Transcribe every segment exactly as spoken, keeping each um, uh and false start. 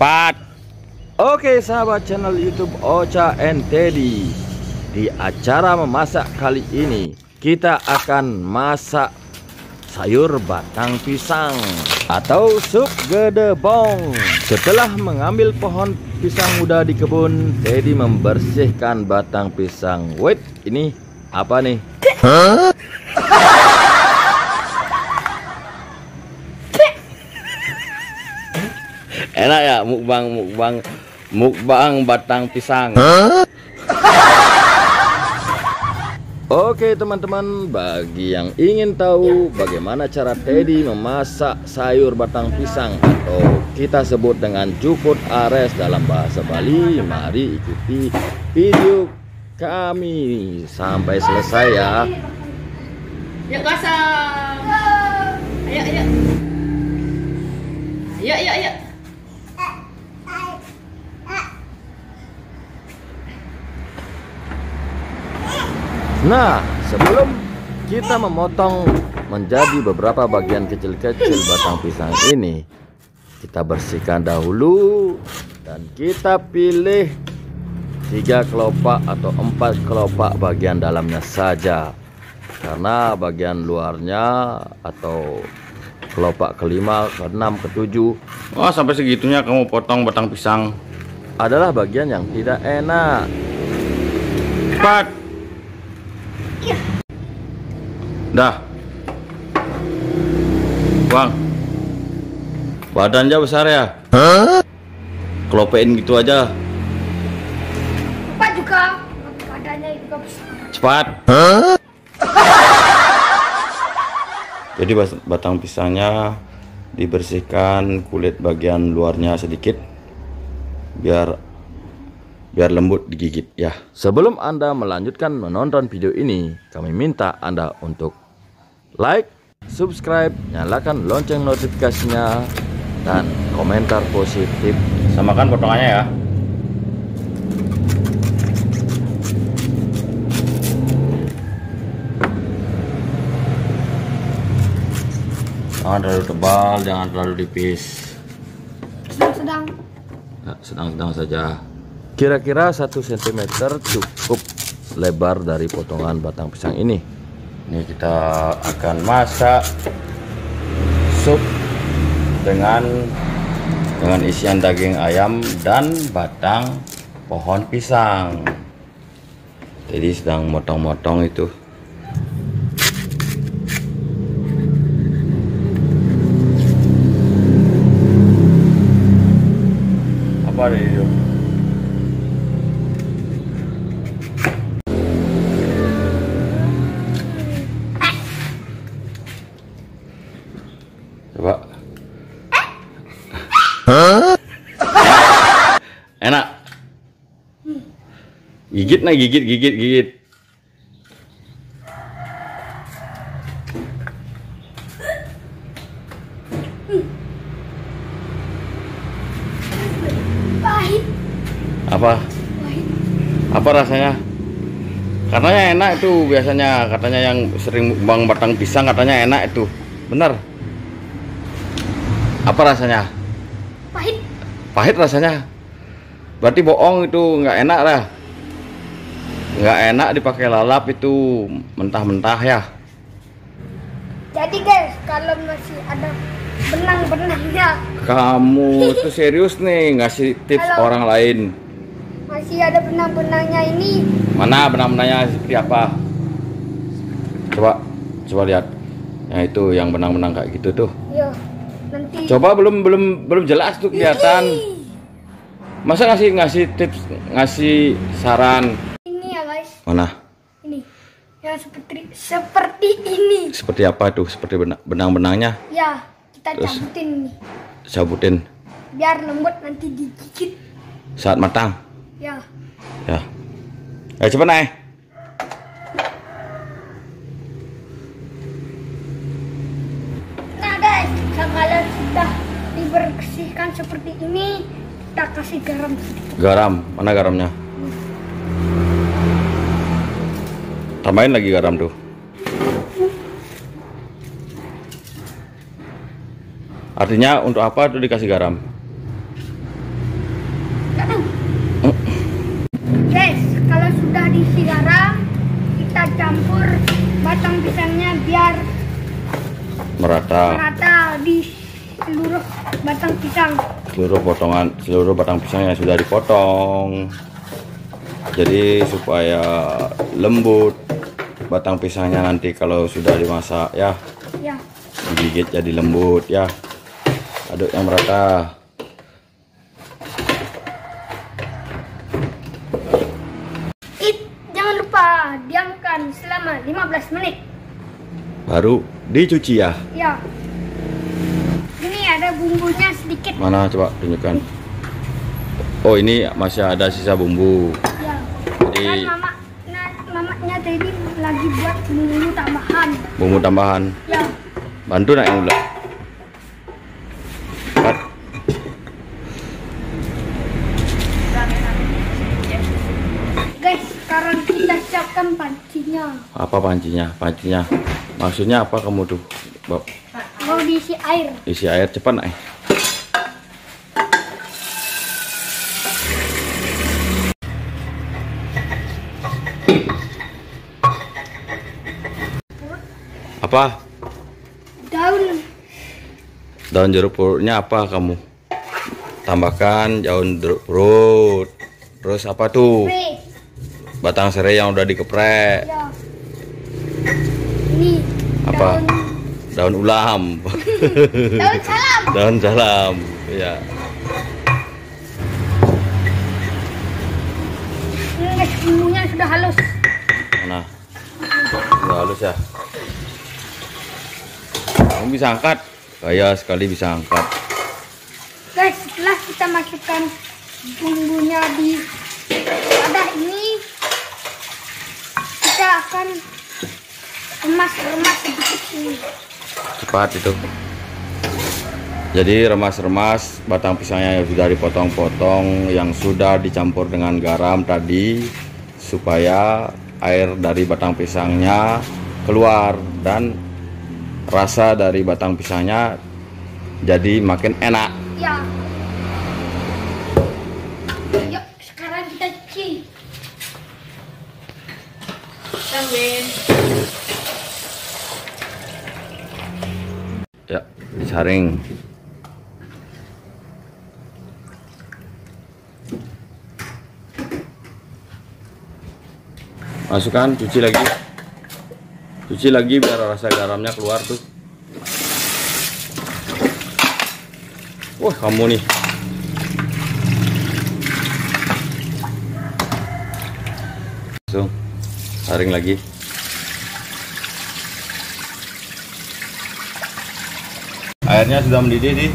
cepat. Oke sahabat channel YouTube Ocha and Teddy, di acara memasak kali ini kita akan masak sayur batang pisang atau sup gedebong. Setelah mengambil pohon pisang muda di kebun, Teddy membersihkan batang pisang. Wait, ini apa nih? Huh? Enak ya mukbang mukbang Mukbang batang pisang. Huh? Oke teman-teman, bagi yang ingin tahu bagaimana cara Teddy memasak sayur batang pisang atau kita sebut dengan Jukut Ares dalam bahasa Bali, mari ikuti video kami sampai selesai ya. Yuk kosong. Ayo ayo. Ayo ayo ayo. Nah, sebelum kita memotong menjadi beberapa bagian kecil-kecil batang pisang ini, kita bersihkan dahulu dan kita pilih tiga kelopak atau empat kelopak bagian dalamnya saja, karena bagian luarnya atau kelopak kelima, keenam, ketujuh, oh sampai segitunya kamu potong batang pisang adalah bagian yang tidak enak. Cepat. Dah, bang, badannya besar ya? Huh? Kelopein gitu aja. Cepat juga, badannya juga besar. Cepat. Huh? Jadi batang pisangnya dibersihkan kulit bagian luarnya sedikit, biar. biar lembut digigit ya. Sebelum Anda melanjutkan menonton video ini, kami minta Anda untuk like, subscribe, nyalakan lonceng notifikasinya, dan komentar positif. Samakan potongannya ya. Jangan terlalu tebal, jangan terlalu tipis. Sedang-sedang. Sedang-sedang saja. Kira-kira satu sentimeter cukup lebar dari potongan batang pisang ini. Ini kita akan masak sup dengan dengan isian daging ayam dan batang pohon pisang. Jadi sedang motong-motong itu. Apa ada di hidup? Enak. Gigit nah, gigit, gigit, gigit. Pahit. Apa? Pahit. Apa rasanya? Katanya enak itu biasanya, katanya yang sering mukbang batang pisang katanya enak itu. Benar? Apa rasanya? Pahit. Pahit rasanya. Berarti bohong itu, nggak enak lah. Nggak enak dipakai lalap itu mentah-mentah ya. Jadi guys, kalau masih ada benang-benangnya. Kamu tuh serius nih ngasih tips kalau orang lain. Masih ada benang-benangnya ini. Mana benang-benangnya seperti apa? Coba, coba lihat. Yang itu yang benang-benang kayak gitu tuh. Yo, nanti. Coba belum belum belum jelas tuh kelihatan. Hii. Masa ngasih ngasih tips, ngasih saran ini ya guys. Mana ini ya, seperti seperti ini. Seperti apa tuh? Seperti benang-benangnya ya, kita terus cabutin nih. Cabutin biar lembut nanti digigit saat matang ya. Ya ya, coba naik. Nah guys, kalau kita dibersihkan seperti ini, kita kasih garam sedikit. Garam? Mana garamnya? Hmm. Tambahin lagi garam tuh. Hmm. Artinya untuk apa tuh dikasih garam? merata. Merata di seluruh batang pisang. Seluruh potongan, seluruh batang pisang yang sudah dipotong. Jadi supaya lembut batang pisangnya nanti kalau sudah dimasak ya. Ya. Digigit jadi lembut ya. Aduk yang merata. Diamkan selama lima belas menit. Baru dicuci ya? Iya. Ini ada bumbunya sedikit. Mana coba tunjukkan. Oh, ini masih ada sisa bumbu. Iya. Jadi kan mama, nah, mamanya tadi lagi buat bumbu tambahan. Bumbu tambahan? Iya. Bantu nak yang ulang. Pancinya. Apa pancinya? Pancinya. Maksudnya apa kamu tuh, Bob? Mau diisi air. Isi air cepat, Nay. Apa? Daun. Daun jeruk purutnya apa kamu? Tambahkan daun jeruk purut. Terus apa tuh? Free. Batang serai yang udah dikeprek. Ya. Ini apa? Daun, daun ulam. Daun salam. Daun salam. Ya. Ini bumbunya sudah halus. Nah, sudah halus ya. Kamu bisa angkat? Kaya sekali bisa angkat. Guys, setelah kita masukkan bumbunya di wadah ini, kita akan remas-remas sedikit ini. Cepat itu. Jadi remas-remas batang pisangnya yang sudah dipotong-potong, yang sudah dicampur dengan garam tadi, supaya air dari batang pisangnya keluar dan rasa dari batang pisangnya jadi makin enak. Ya. Yuk, sekarang kita cuci. Ya, disaring. Masukkan, cuci lagi. Cuci lagi biar rasa garamnya keluar tuh. Wah, kamu nih. Langsung saring lagi. Airnya sudah mendidih nih.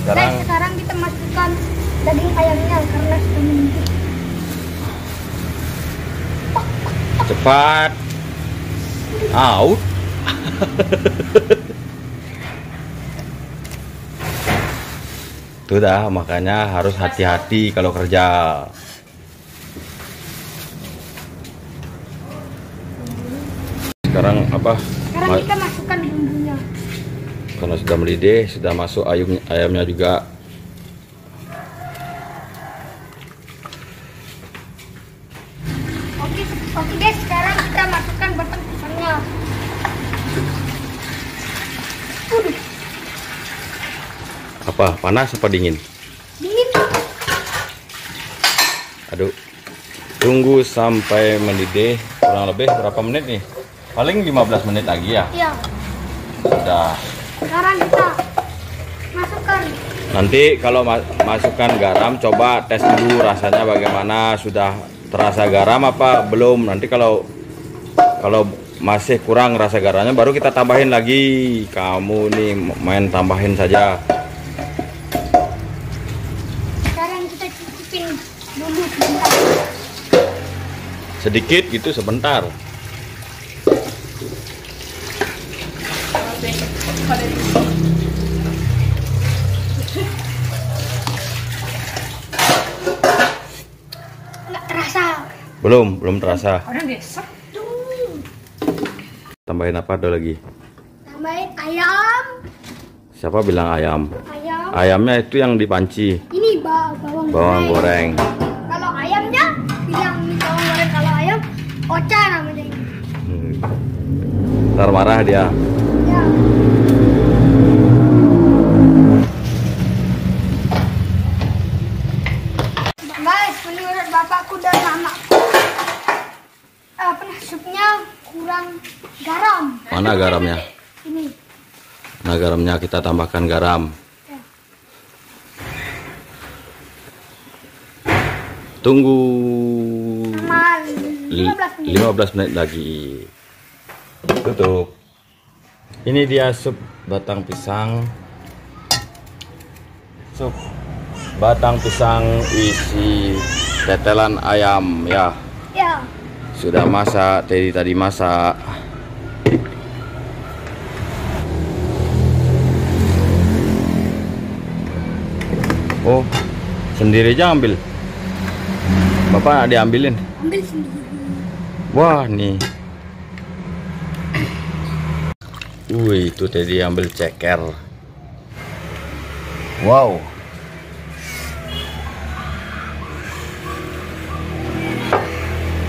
Sekarang, nah, sekarang kita masukkan daging ayamnya karena sudah mendidih. Cepat. Out. Itu dah, makanya harus hati-hati kalau kerja. Sekarang apa? Sekarang kita masukkan bumbunya. Karena sudah mendidih, sudah masuk ayam, ayamnya juga. Oke, oke guys, sekarang kita masukkan batang pisangnya. Udah. Apa? Panas apa dingin? Dingin. Aduh. Tunggu sampai mendidih. Kurang lebih berapa menit nih? Paling lima belas menit lagi ya? Iya. Sudah. Sekarang kita masukkan. Nanti kalau ma masukkan garam, coba tes dulu rasanya bagaimana, sudah terasa garam apa belum. Nanti kalau kalau masih kurang rasa garamnya baru kita tambahin lagi. Kamu nih main tambahin saja. Sekarang kita cicipin dulu sebentar. Sedikit gitu sebentar. Nggak terasa. Belum, belum terasa. Tambahin apa ada lagi? Tambahin ayam. Siapa bilang ayam? Ayam. Ayamnya itu yang dipanci. Ini bawang, bawang goreng. goreng. Kalau ayamnya bilang bawang goreng, kalau ayam Ocha namanya. Hmm. Ntar marah dia. Ya. bapakku dan mamaku uh, penasupnya kurang garam. Mana garamnya? Ini. Nah, garamnya kita tambahkan garam. Ya. Tunggu lima belas menit lagi. Tutup. Ini dia sup batang pisang. Sup batang pisang isi tetelan ayam ya. Ya. Sudah masak, Teddy tadi masak. Oh, sendiri aja ambil. Bapak nak diambilin. Ambil sendiri. Wah, nih. Wih, itu Teddy ambil ceker. Wow.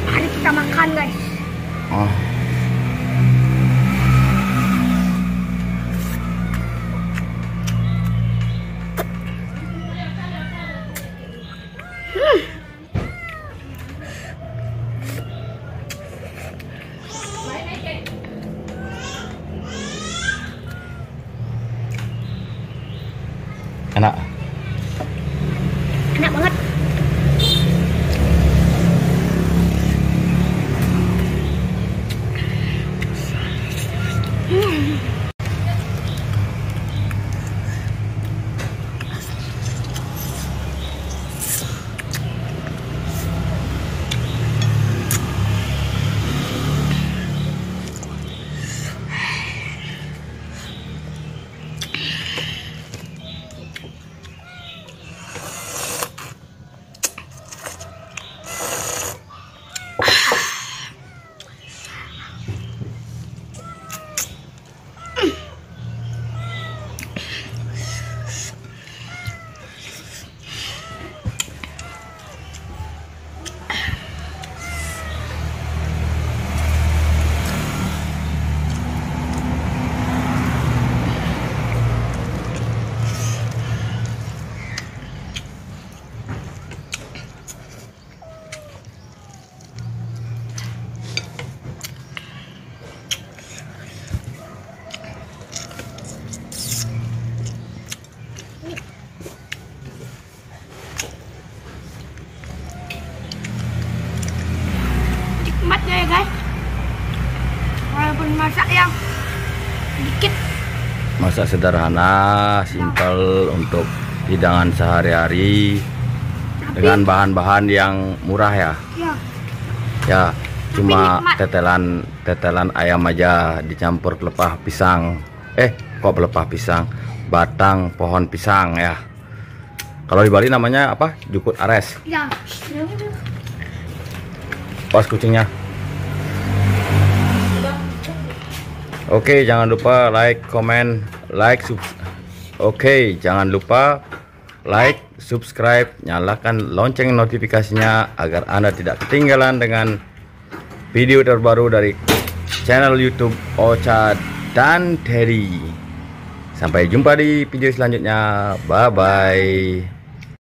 Mari kita makan, guys. Oh. Hmm. Enak. Enak banget. Hmm. Masak sederhana, simpel untuk hidangan sehari-hari dengan bahan-bahan yang murah ya. Ya. Ya, cuma tetelan tetelan ayam aja dicampur pelepah pisang. Eh, kok pelepah pisang? Batang pohon pisang ya. Kalau di Bali namanya apa? Jukut Ares. Ya. Pas kucingnya. Oke, okay, jangan lupa like, comment, like, sub. Oke, okay, jangan lupa like, subscribe, nyalakan lonceng notifikasinya agar Anda tidak ketinggalan dengan video terbaru dari channel YouTube Ocha dan Teddy. Sampai jumpa di video selanjutnya. Bye bye.